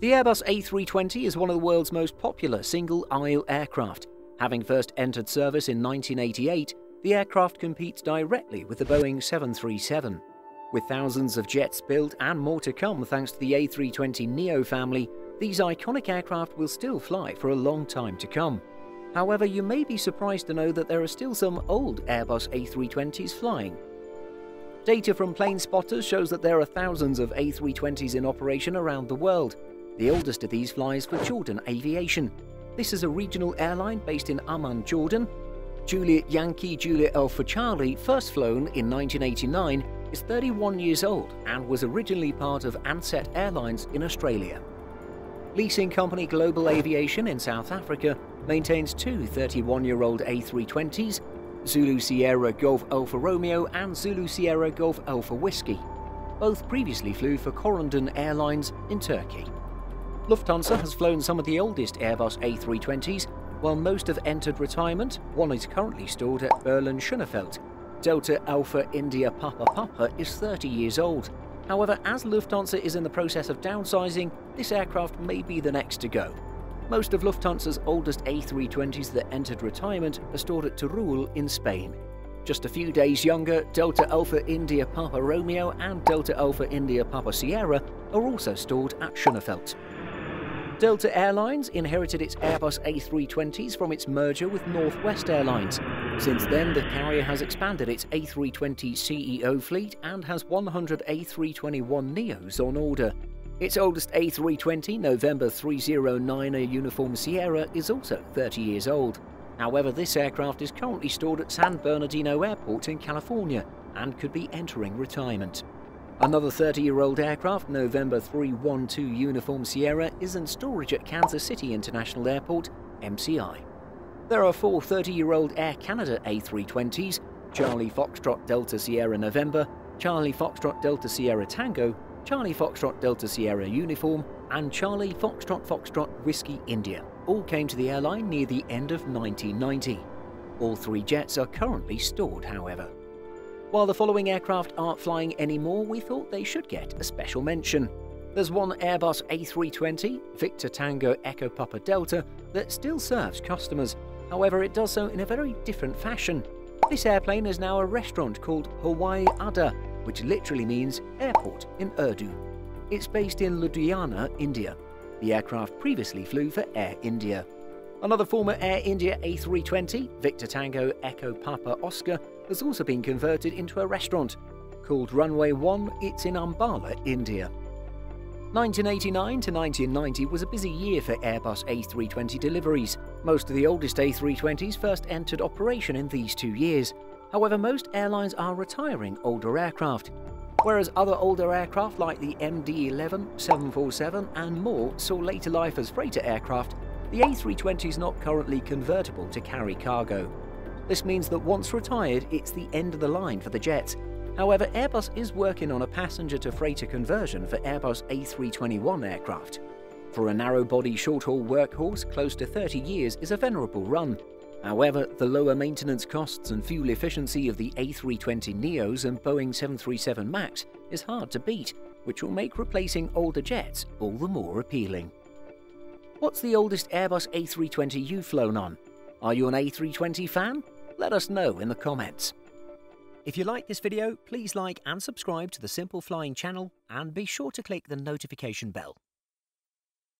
The Airbus A320 is one of the world's most popular single-aisle aircraft. Having first entered service in 1988, the aircraft competes directly with the Boeing 737. With thousands of jets built and more to come thanks to the A320neo family, these iconic aircraft will still fly for a long time to come. However, you may be surprised to know that there are still some old Airbus A320s flying. Data from Planespotters shows that there are thousands of A320s in operation around the world. The oldest of these flies for Jordan Aviation. This is a regional airline based in Amman, Jordan. Juliet Yankee Julia L for Charlie, first flown in 1989, is 31 years old and was originally part of Ansett Airlines in Australia. Leasing company Global Aviation in South Africa maintains two 31-year-old A320s, Zulu Sierra Golf Alpha Romeo and Zulu Sierra Golf Alpha Whiskey. Both previously flew for Corondon Airlines in Turkey. Lufthansa has flown some of the oldest Airbus A320s, while most have entered retirement. One is currently stored at Berlin-Schönefeld. Delta Alpha India Papa Papa is 30 years old. However, as Lufthansa is in the process of downsizing, this aircraft may be the next to go. Most of Lufthansa's oldest A320s that entered retirement are stored at Teruel in Spain. Just a few days younger, Delta Alpha India Papa Romeo and Delta Alpha India Papa Sierra are also stored at Schönefeld. Delta Airlines inherited its Airbus A320s from its merger with Northwest Airlines. Since then, the carrier has expanded its A320 CEO fleet and has 100 A321neos on order. Its oldest A320, November 309A Uniform Sierra, is also 30 years old. However, this aircraft is currently stored at San Bernardino Airport in California and could be entering retirement. Another 30-year-old aircraft, November 312 Uniform Sierra, is in storage at Kansas City International Airport, MCI. There are four 30-year-old Air Canada A320s, Charlie Foxtrot Delta Sierra November, Charlie Foxtrot Delta Sierra Tango, Charlie Foxtrot Delta Sierra Uniform, and Charlie Foxtrot Foxtrot Whiskey India. All came to the airline near the end of 1990. All three jets are currently stored, however. While the following aircraft aren't flying anymore, we thought they should get a special mention. There's one Airbus A320, Victor Tango Echo Papa Delta, that still serves customers. However, it does so in a very different fashion. This airplane is now a restaurant called Hawaii Adda, which literally means airport in Urdu. It's based in Ludhiana, India. The aircraft previously flew for Air India. Another former Air India A320, Victor Tango Echo Papa Oscar, has also been converted into a restaurant. Called Runway One, it's in Ambala, India. 1989 to 1990 was a busy year for Airbus A320 deliveries. Most of the oldest A320s first entered operation in these 2 years. However, most airlines are retiring older aircraft. Whereas other older aircraft like the MD-11, 747 and more saw later life as freighter aircraft, the A320 is not currently convertible to carry cargo. This means that once retired, it's the end of the line for the jets. However, Airbus is working on a passenger-to-freighter conversion for Airbus A321 aircraft. For a narrow-body short-haul workhorse, close to 30 years is a venerable run. However, the lower maintenance costs and fuel efficiency of the A320neos and Boeing 737 MAX is hard to beat, which will make replacing older jets all the more appealing. What's the oldest Airbus A320 you've flown on? Are you an A320 fan? Let us know in the comments. If you like this video, please like and subscribe to the Simple Flying channel and be sure to click the notification bell.